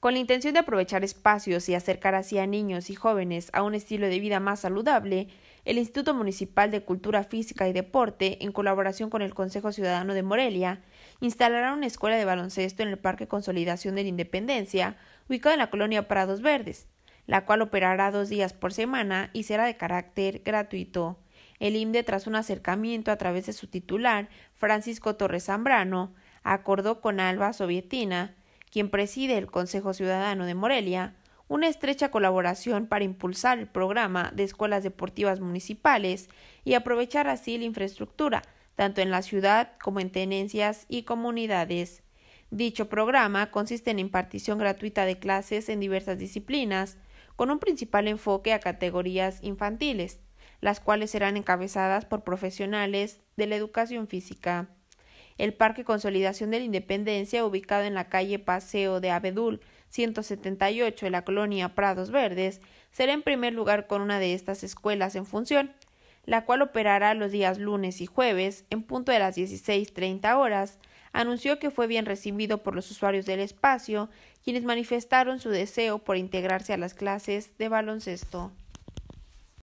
con la intención de aprovechar espacios y acercar así a niños y jóvenes a un estilo de vida más saludable, el Instituto Municipal de Cultura Física y Deporte, en colaboración con el Consejo Ciudadano de Morelia, instalará una escuela de baloncesto en el Parque Consolidación de la Independencia, ubicado en la colonia Prados Verdes, la cual operará 2 días por semana y será de carácter gratuito. El IMDE, tras un acercamiento a través de su titular, Francisco Torres Zambrano, acordó con Alba Sovietina, quien preside el Consejo Ciudadano de Morelia, una estrecha colaboración para impulsar el programa de escuelas deportivas municipales y aprovechar así la infraestructura, tanto en la ciudad como en tenencias y comunidades. Dicho programa consiste en impartición gratuita de clases en diversas disciplinas, con un principal enfoque a categorías infantiles, las cuales serán encabezadas por profesionales de la educación física. El Parque Consolidación de la Independencia, ubicado en la calle Paseo del Abedul 178 de la colonia Prados Verdes, será en primer lugar con una de estas escuelas en función, la cual operará los días lunes y jueves en punto de las 16:30 horas, anunció que fue bien recibido por los usuarios del espacio, quienes manifestaron su deseo por integrarse a las clases de baloncesto.